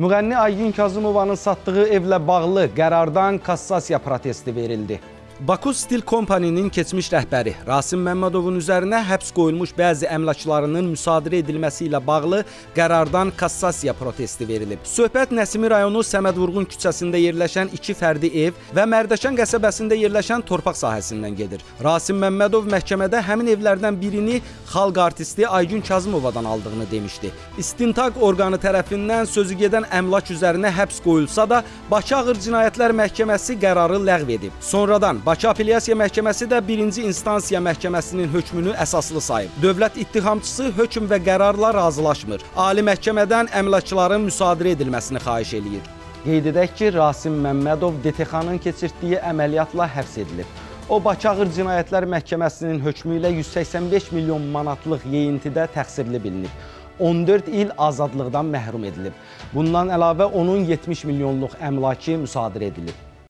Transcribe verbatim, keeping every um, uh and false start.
Müğənni Aygün Kazımovanın satdığı evlə bağlı qərardan kassasiya protesti verildi. Baku Stil Kompaninin keçmiş rəhbəri Rasim Məmmədovun üzərinə həbs qoyulmuş bəzi əmlaklarının müsadirə edilməsi ilə bağlı qərardan kassasiya protesti verilib. Söhbət Nəsimi rayonu Səməd Vurğun küçəsində yerləşən iki fərdi ev və Mərdəkan qəsəbəsində yerləşən torpaq sahəsindən gedir. Rasim Məmmədov məhkəmədə həmin evlərdən birini xalq artisti Aygün Kazımovadan aldığını demişdi. İstintaq orqanı tərəfindən sözü gedən əmlak üzərinə həbs qoyulsa da, Bakı Ağır Cinayətlər Məhkəməsi qərarı ləğv edib. Sonradan Bakı Apellyasiya Məhkəməsi də birinci instansiya məhkəməsinin hökmünü əsaslı sayıb. Dövlət ittihamçısı hökm və qərarla razılaşmır. Ali Məhkəmədən əmlakçıların müsadirə edilməsini xahiş eləyir. Qeyd edək ki, Rasim Məmmədov D T X-nın keçirtdiyi əməliyyatla həbs edilib. O, Bakı Ağır Cinayətlər Məhkəməsinin hökmü ilə yüz səksən beş milyon manatlıq yeyintidə təqsirli bilinib. on dörd il azadlıqdan məhrum edilib. Bundan əlavə onun yetmiş milyonluq əmlakı müsadirə edilib.